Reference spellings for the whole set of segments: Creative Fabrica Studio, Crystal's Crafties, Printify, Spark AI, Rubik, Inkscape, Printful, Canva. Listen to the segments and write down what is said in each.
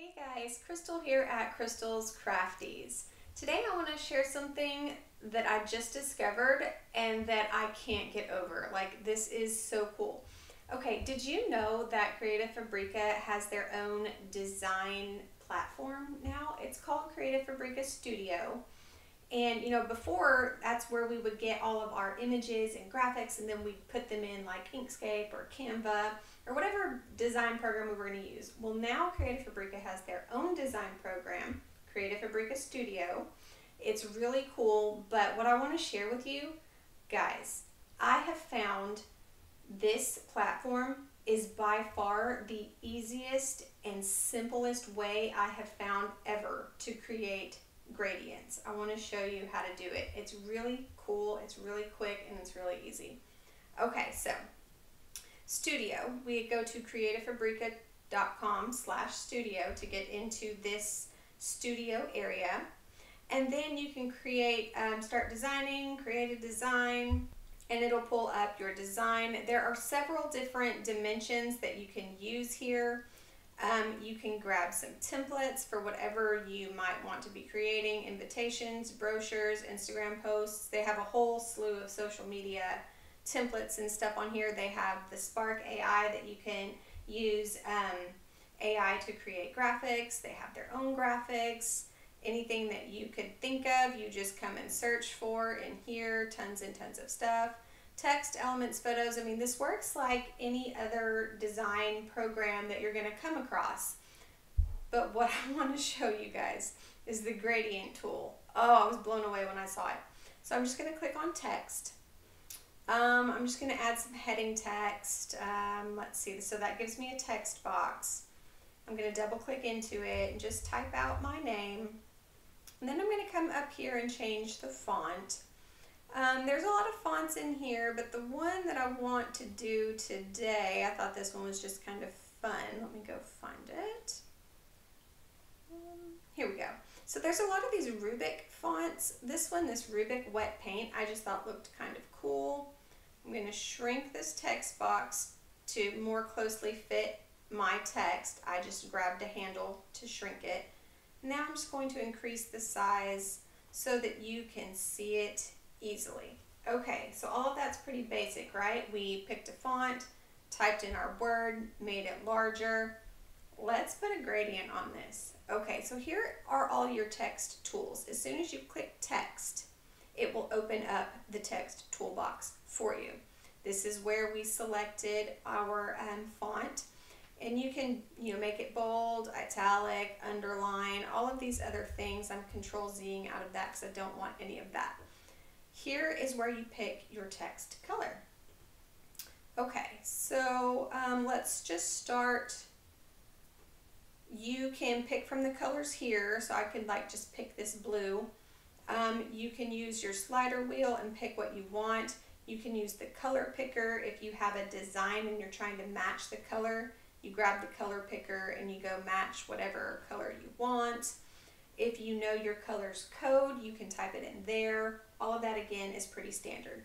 Hey guys, Crystal here at Crystal's Crafties. Today I want to share something that I just discovered and that I can't get over. Like, this is so cool. Okay, did you know that Creative Fabrica has their own design platform now? It's called Creative Fabrica Studio. And you know, before, that's where we would get all of our images and graphics, and then we'd put them in like Inkscape or Canva or whatever design program we were going to use. Well, now Creative Fabrica has their own design program, Creative Fabrica Studio. It's really cool, but what I want to share with you guys, I have found this platform is by far the easiest and simplest way I have found ever to create gradients. I want to show you how to do it. It's really cool, it's really quick, and it's really easy. Okay, so Studio, we go to creativefabrica.com/studio to get into this studio area, and then you can create, start designing, create a design, and it'll pull up your design. There are several different dimensions that you can use here. You can grab some templates for whatever you might want to be creating, invitations, brochures, Instagram posts. They have a whole slew of social media templates and stuff on here. They have the Spark AI that you can use AI to create graphics. They have their own graphics. Anything that you could think of, you just come and search for in here, tons and tons of stuff. Text, elements, photos. I mean, this works like any other design program that you're going to come across. But what I want to show you guys is the gradient tool. Oh, I was blown away when I saw it. So I'm just going to click on text. I'm just going to add some heading text. Let's see. So that gives me a text box. I'm going to double click into it and just type out my name. And then I'm going to come up here and change the font. There's a lot of fonts in here, but the one that I want to do today, I thought this one was just kind of fun. Let me go find it. Here we go. So there's a lot of these Rubik fonts. This one, this Rubik wet paint, I just thought looked kind of cool. I'm going to shrink this text box to more closely fit my text. I just grabbed a handle to shrink it. Now I'm just going to increase the size so that you can see it easily. Okay, so all of that's pretty basic, right? We picked a font, typed in our word, made it larger. Let's put a gradient on this. Okay, so here are all your text tools. As soon as you click text, it will open up the text toolbox for you. This is where we selected our font, and you can, you know, make it bold, italic, underline, all of these other things. I'm Control-Zing out of that because I don't want any of that. Here is where you pick your text color. Okay, so let's just start. You can pick from the colors here, so I could like just pick this blue. You can use your slider wheel and pick what you want. You can use the color picker if you have a design and you're trying to match the color. You grab the color picker and you go match whatever color you want. If you know your color's code, you can type it in there. All of that, again, is pretty standard.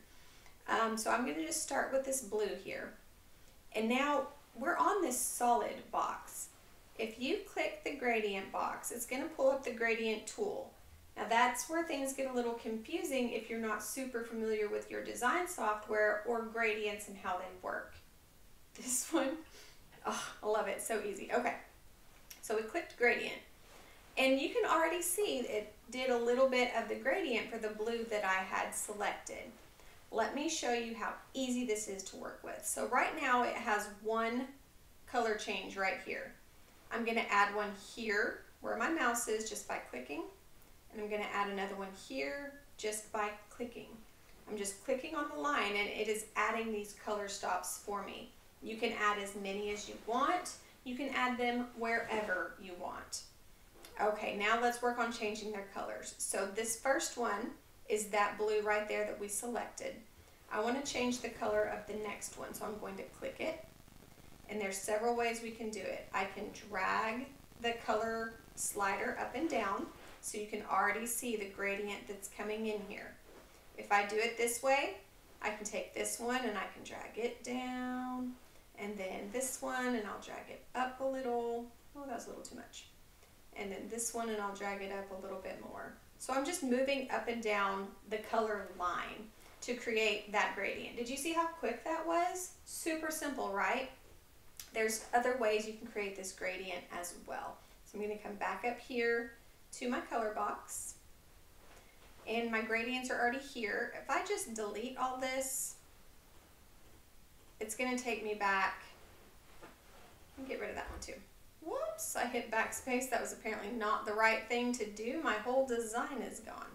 So I'm going to just start with this blue here. And now we're on this solid box. If you click the gradient box, it's going to pull up the gradient tool. Now that's where things get a little confusing if you're not super familiar with your design software or gradients and how they work. This one, oh, I love it. So easy. Okay, so we clicked gradient. And you can already see it did a little bit of the gradient for the blue that I had selected. Let me show you how easy this is to work with. So right now it has one color change right here. I'm going to add one here where my mouse is just by clicking. And I'm going to add another one here just by clicking. I'm just clicking on the line and it is adding these color stops for me. You can add as many as you want. You can add them wherever you want. Okay, now let's work on changing their colors. So this first one is that blue right there that we selected. I want to change the color of the next one, so I'm going to click it. And there's several ways we can do it. I can drag the color slider up and down, so you can already see the gradient that's coming in here. If I do it this way, I can take this one and I can drag it down, and then this one, and I'll drag it up a little. Oh, that was a little too much. and then this one, and I'll drag it up a little bit more. So I'm just moving up and down the color line to create that gradient. Did you see how quick that was? Super simple, right? There's other ways you can create this gradient as well. So I'm going to come back up here to my color box, and my gradients are already here. If I just delete all this, it's going to take me back. Let me get rid of that one too. Whoops, I hit backspace. That was apparently not the right thing to do. My whole design is gone.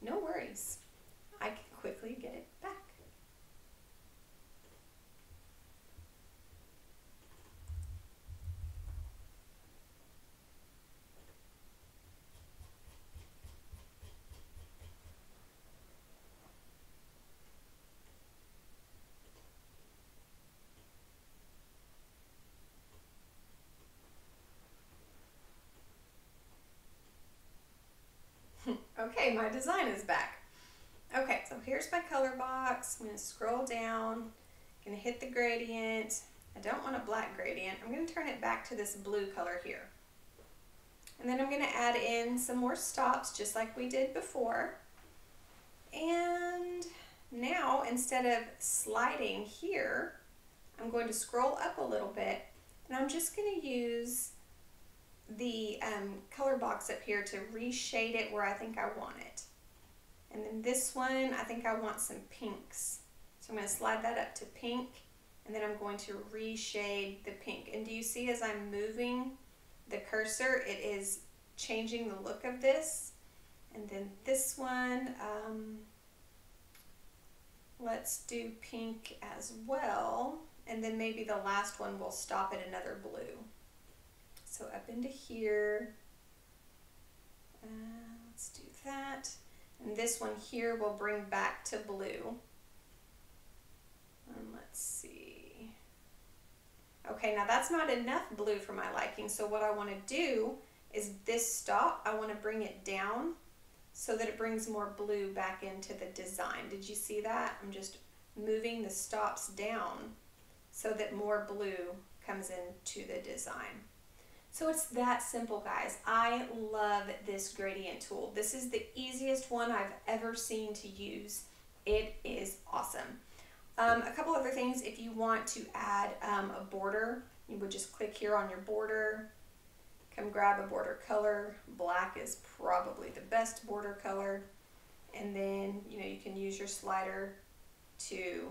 No worries. I can quickly get it back. Okay, my design is back. Okay, so here's my color box. I'm going to scroll down. I'm going to hit the gradient. I don't want a black gradient. I'm going to turn it back to this blue color here. And then I'm going to add in some more stops just like we did before. And now instead of sliding here, I'm going to scroll up a little bit, and I'm just going to use the color box up here to reshade it where I think I want it. And then this one, I think I want some pinks. So I'm going to slide that up to pink, and then I'm going to reshade the pink. And do you see as I'm moving the cursor, it is changing the look of this? And then this one, let's do pink as well. And then maybe the last one will stop at another blue. So up into here, let's do that. And this one here will bring back to blue. And let's see. Okay, now that's not enough blue for my liking. So what I want to do is this stop, I want to bring it down so that it brings more blue back into the design. Did you see that? I'm just moving the stops down so that more blue comes into the design. So it's that simple, guys. I love this gradient tool. This is the easiest one I've ever seen to use. It is awesome. A couple other things, if you want to add a border, you would just click here on your border, come grab a border color. Black is probably the best border color. And then, you know, you can use your slider to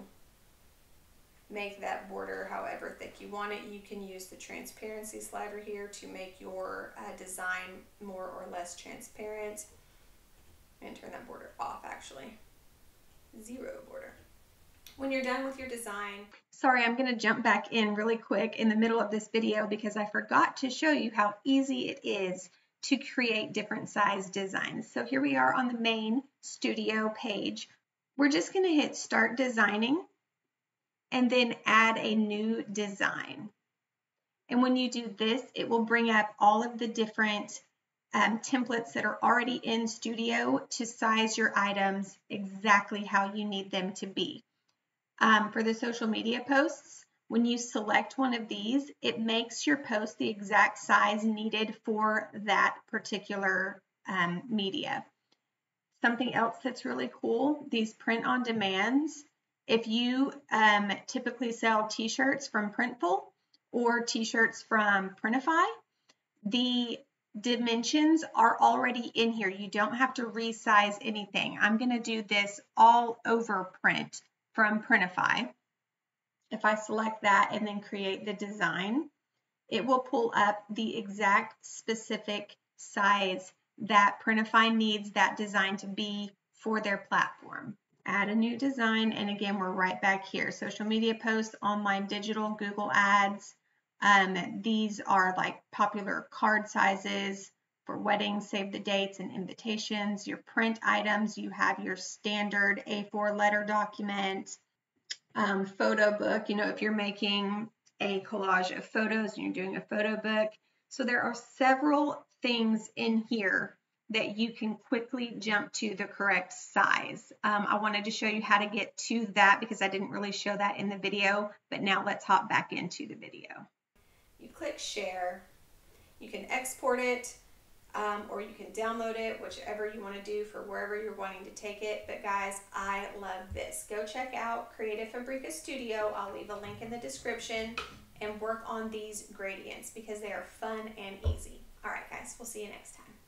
make that border however thick you want it. You can use the transparency slider here to make your design more or less transparent. And turn that border off, actually. Zero border. When you're done with your design... Sorry, I'm going to jump back in really quick in the middle of this video because I forgot to show you how easy it is to create different size designs. So here we are on the main studio page. We're just going to hit Start Designing, and then add a new design. And when you do this, it will bring up all of the different templates that are already in Studio to size your items exactly how you need them to be. For the social media posts, when you select one of these, it makes your post the exact size needed for that particular media. Something else that's really cool, these print on demands. If you typically sell t-shirts from Printful or t-shirts from Printify, the dimensions are already in here. You don't have to resize anything. I'm going to do this all over print from Printify. If I select that and then create the design, it will pull up the exact specific size that Printify needs that design to be for their platform. Add a new design, and again, we're right back here. Social media posts, online, digital, Google ads. These are like popular card sizes for weddings, save the dates, and invitations. Your print items, you have your standard A4 letter document, photo book. You know, if you're making a collage of photos and you're doing a photo book. So there are several things in here that you can quickly jump to the correct size. I wanted to show you how to get to that because I didn't really show that in the video, but now let's hop back into the video. You click share, You can export it or you can download it, whichever you want to do for wherever you're wanting to take it. But guys, I love this. Go check out Creative Fabrica Studio. I'll leave a link in the description, and work on these gradients because they are fun and easy. All right, guys, we'll see you next time.